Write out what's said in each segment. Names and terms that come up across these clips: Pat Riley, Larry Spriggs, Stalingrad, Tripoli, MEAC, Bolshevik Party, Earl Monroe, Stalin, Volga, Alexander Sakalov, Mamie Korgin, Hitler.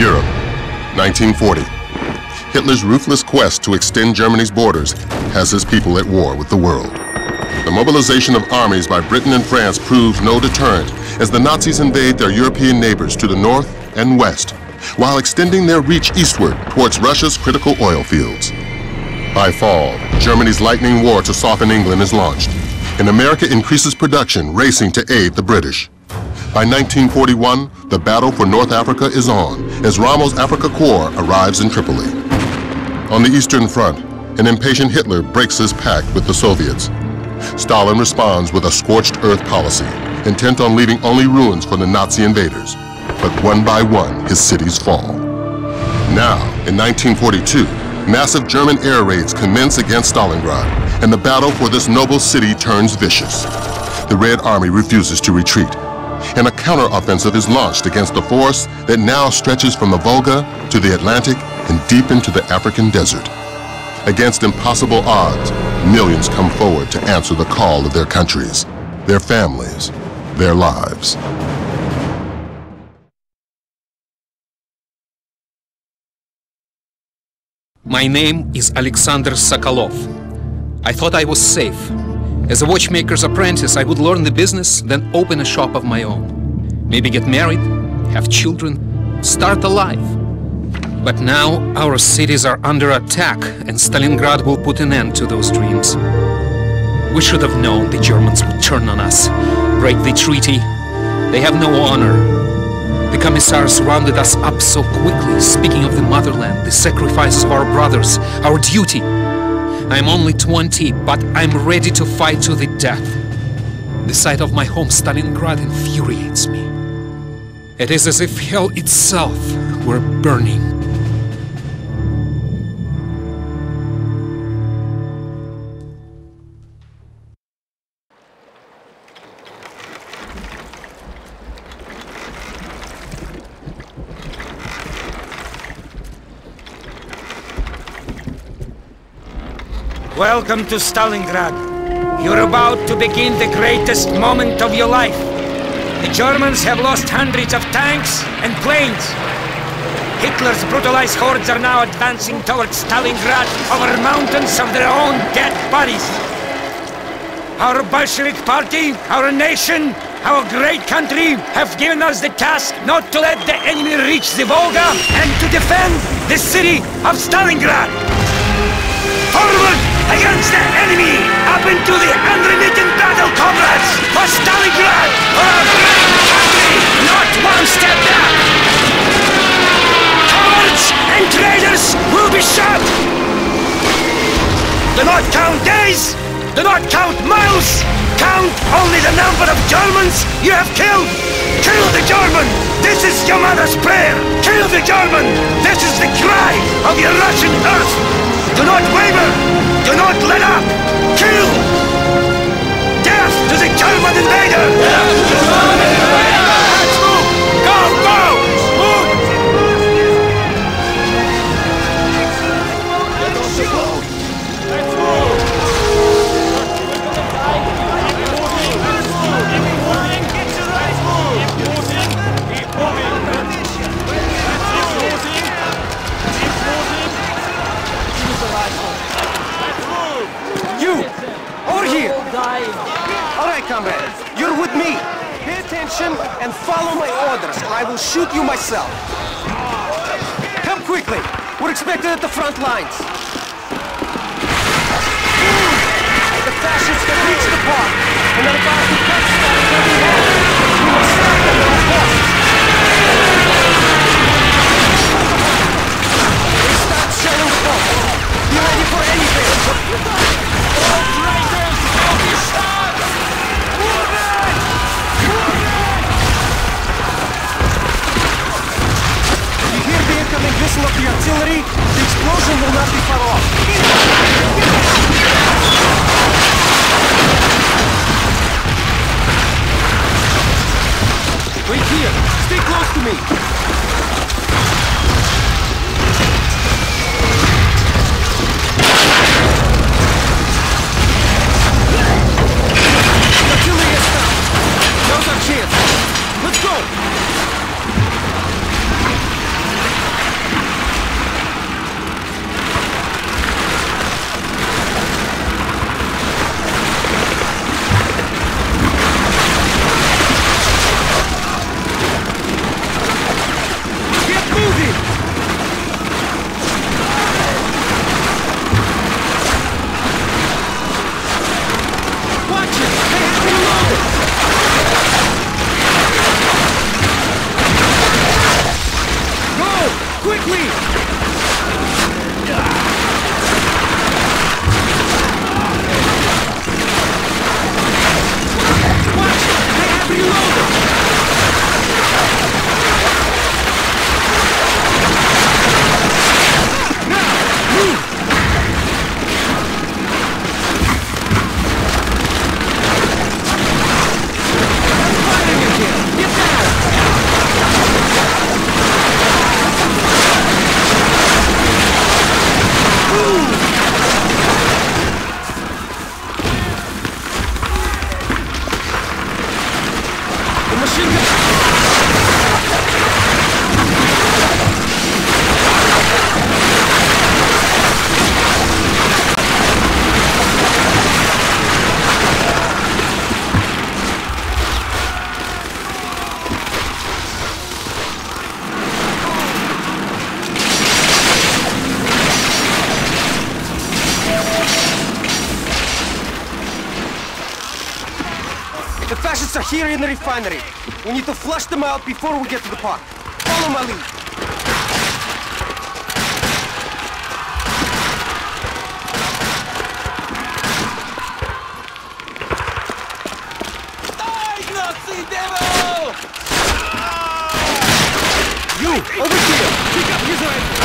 Europe, 1940. Hitler's ruthless quest to extend Germany's borders has his people at war with the world. The mobilization of armies by Britain and France proved no deterrent as the Nazis invade their European neighbors to the north and west, while extending their reach eastward towards Russia's critical oil fields. By fall, Germany's lightning war to soften England is launched, and America increases production, racing to aid the British. By 1941, the battle for North Africa is on, as Rommel's Africa Corps arrives in Tripoli. On the Eastern Front, an impatient Hitler breaks his pact with the Soviets. Stalin responds with a scorched earth policy, intent on leaving only ruins for the Nazi invaders. But one by one, his cities fall. Now, in 1942, massive German air raids commence against Stalingrad, and the battle for this noble city turns vicious. The Red Army refuses to retreat, and a counteroffensive is launched against the force that now stretches from the Volga to the Atlantic and deep into the African desert. Against impossible odds, millions come forward to answer the call of their countries, their families, their lives. My name is Alexander Sakalov. I thought I was safe. As a watchmaker's apprentice, I would learn the business, then open a shop of my own. Maybe get married, have children, start a life. But now our cities are under attack, and Stalingrad will put an end to those dreams. We should have known the Germans would turn on us, break the treaty. They have no honor. The commissars rounded us up so quickly, speaking of the motherland, the sacrifice of our brothers, our duty. I'm only 20, but I'm ready to fight to the death. The sight of my home, Stalingrad, infuriates me. It is as if hell itself were burning. Welcome to Stalingrad. You're about to begin the greatest moment of your life. The Germans have lost hundreds of tanks and planes. Hitler's brutalized hordes are now advancing towards Stalingrad over mountains of their own dead bodies. Our Bolshevik Party, our nation, our great country have given us the task not to let the enemy reach the Volga and to defend the city of Stalingrad. Forward! Against the enemy! Up into the unremitting battle, comrades! For Stalingrad! For our great country! Not one step back! Cowards and traitors will be shot! Do not count days! Do not count miles! Count only the number of Germans you have killed! Kill the German! This is your mother's prayer! Kill the German! This is the cry of your Russian earth! Do not waver! Do not let up! Kill! Death to the German invader! Death to the German invader! Let's move! Go! Go! Move! Let's shoot! Let's move! Alright, comrades, you're with me. Pay attention and follow my orders, or I will shoot you myself. Come quickly. We're expected at the front lines. The fascists have reached the park and are about to cut Stalingrad in half. We must stop them with our forces. They start shelling the boat. Be ready for anything. All traitors will be shot! You hear the incoming whistle of the artillery? The explosion will not be far off. Wait here. Stay close to me. Artillery is down. Now's our chance. Let's go. Here in the refinery. We need to flush them out before we get to the park. Follow my lead. Die, Nazi devil! You, over here! Pick up his rifle!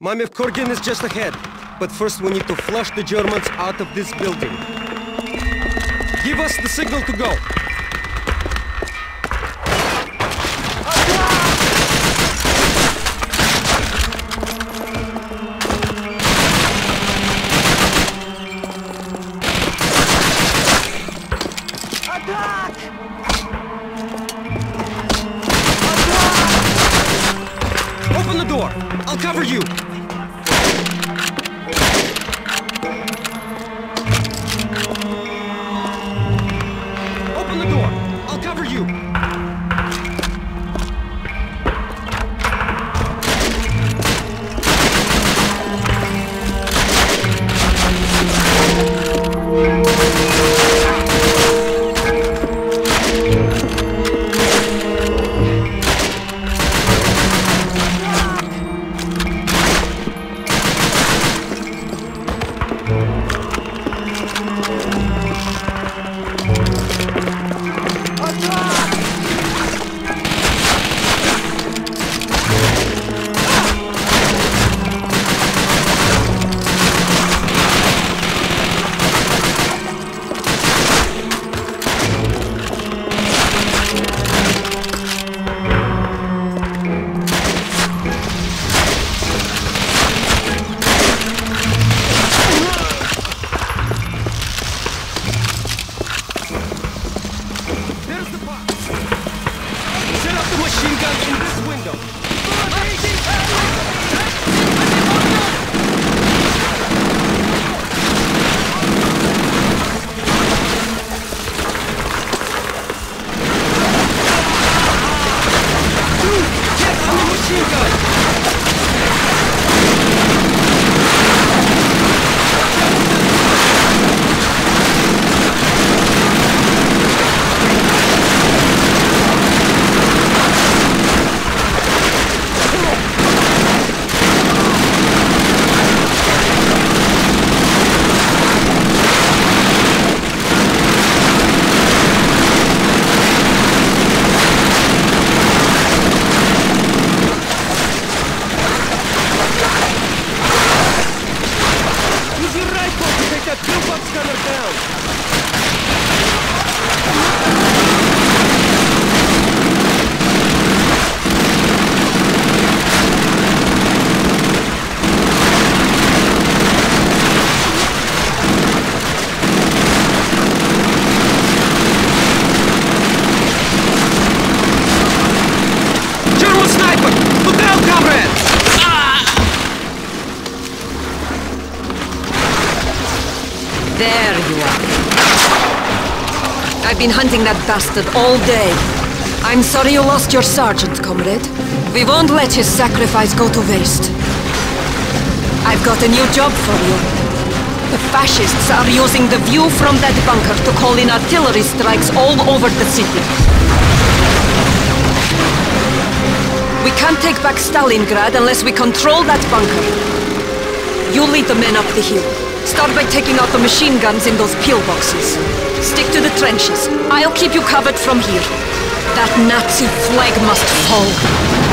Mamie Korgin is just ahead, but first we need to flush the Germans out of this building. Give us the signal to go. There you are. I've been hunting that bastard all day. I'm sorry you lost your sergeant, comrade. We won't let his sacrifice go to waste. I've got a new job for you. The fascists are using the view from that bunker to call in artillery strikes all over the city. We can't take back Stalingrad unless we control that bunker. You lead the men up the hill. Start by taking out the machine guns in those pillboxes. Stick to the trenches. I'll keep you covered from here. That Nazi flag must fall.